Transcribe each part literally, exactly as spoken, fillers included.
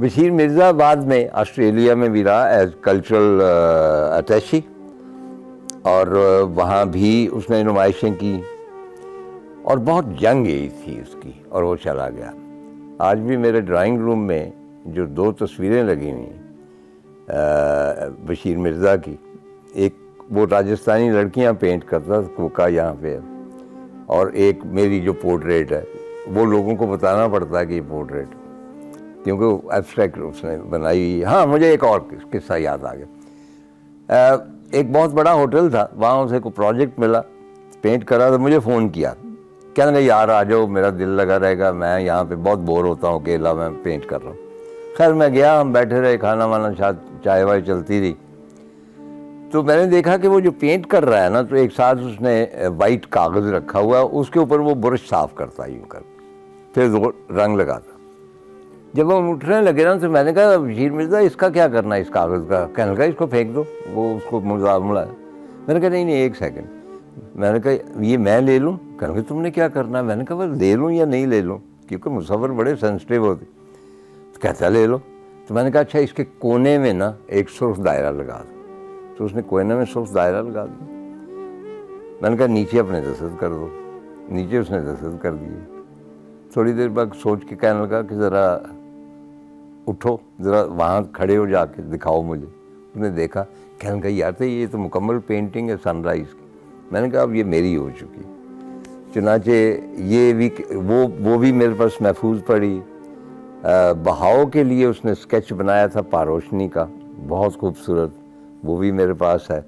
बशीर मिर्ज़ा बाद में ऑस्ट्रेलिया में भी रहा एज कल्चरल अटैची और वहाँ भी उसने नुमाइशें की और बहुत यंग एज थी उसकी और वो चला गया। आज भी मेरे ड्राइंग रूम में जो दो तस्वीरें लगी हुई बशीर मिर्ज़ा की, एक वो राजस्थानी लड़कियाँ पेंट करता था कोका यहाँ पे, और एक मेरी जो पोर्ट्रेट है वो लोगों को बताना पड़ता है कि ये पोर्ट्रेट क्योंकि एब्स्ट्रैक्ट उसने बनाई। हाँ, मुझे एक और किस्सा याद आ गया। एक बहुत बड़ा होटल था, वहाँ उसे कोई प्रोजेक्ट मिला, पेंट करा तो मुझे फ़ोन किया, कहने यार आ जाओ, मेरा दिल लगा रहेगा, मैं यहाँ पे बहुत बोर होता हूँ अकेला, मैं पेंट कर रहा हूँ। खैर मैं गया, हम बैठे रहे, खाना वाना शायद चाय वाय चलती रही, तो मैंने देखा कि वो जो पेंट कर रहा है ना, तो एक साथ उसने वाइट कागज़ रखा हुआ है, उसके ऊपर वो ब्रश साफ़ करता है यूँ कर, फिर वो रंग लगाता। जब हम उठने लगे ना तो मैंने कहा बशीर मिर्ज़ा इसका क्या करना है इस कागज़ का? कहने लगा इसको फेंक दो, वो उसको मुजामला। मैंने कहा नहीं नहीं एक सेकंड, मैंने कहा ये मैं ले लूँ? कहने लगा तुमने क्या करना है? मैंने कहा बस ले लूँ या नहीं ले लूँ, क्योंकि मुसाफिर बड़े सेंसिटिव होते। तो कहता ले लो। तो मैंने कहा अच्छा इसके कोने में ना एक सुर्ख दायरा लगा दो। तो उसने कोने में सुर्ख दायरा लगा दिया। मैंने कहा नीचे अपने दस्तखत कर दो, नीचे उसने दस्तखत कर दिए। थोड़ी देर बाद सोच के कहने लगा कि ज़रा उठो, ज़रा वहाँ खड़े हो जाके दिखाओ मुझे। उसने देखा, कहने लगा यार ये तो मुकम्मल पेंटिंग है सनराइज़ की। मैंने कहा अब ये मेरी हो चुकी। चुनाचे ये भी वो वो भी मेरे पास महफूज पड़ी। बहाव के लिए उसने स्केच बनाया था पारोशनी का, बहुत खूबसूरत, वो भी मेरे पास है।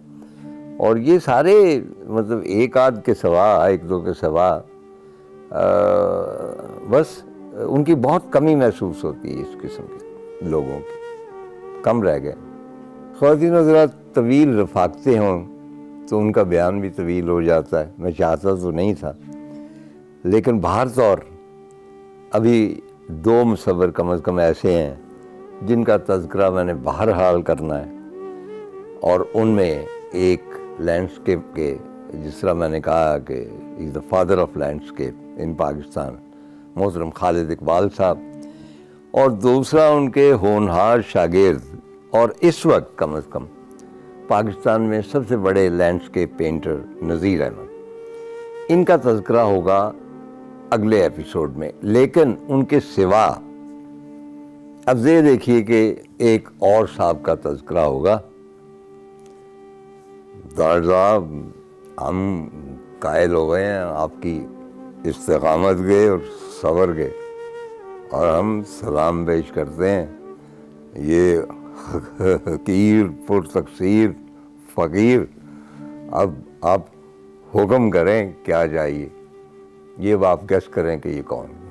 और ये सारे मतलब एक आध के सवा, एक दो के सवा, बस उनकी बहुत कमी महसूस होती है इस किस्म के लोगों की, कम रह गए। ख़वातीन हज़रात तवील रफाकते हों तो उनका बयान भी तवील हो जाता है। मैं चाहता तो नहीं था, लेकिन भारत और अभी दो मुसव्वर कम अज़ कम ऐसे हैं जिनका तज़किरा मैंने बहरहाल करना है। और उनमें एक लैंडस्केप के, जिस तरह मैंने कहा कि is the father of landscape in Pakistan, मोहतरम खालिद इकबाल साहब, और दूसरा उनके होनहार शागिर्द और इस वक्त कम अज़ कम पाकिस्तान में सबसे बड़े लैंडस्केप पेंटर नज़ीर अहमद। इनका तज़किरा होगा अगले एपिसोड में। लेकिन उनके सिवा अब ये देखिए कि एक और साहब का तज़किरा होगा। दार साहब हम कायल हो गए हैं आपकी इस्तेकामत गए और सबर गए, और हम सलाम पेश करते हैं ये हकीर पुरतकसीर फ़कीर, अब आप हुक्म करें क्या चाहिए। ये अब आप गेस करें कि ये कौन।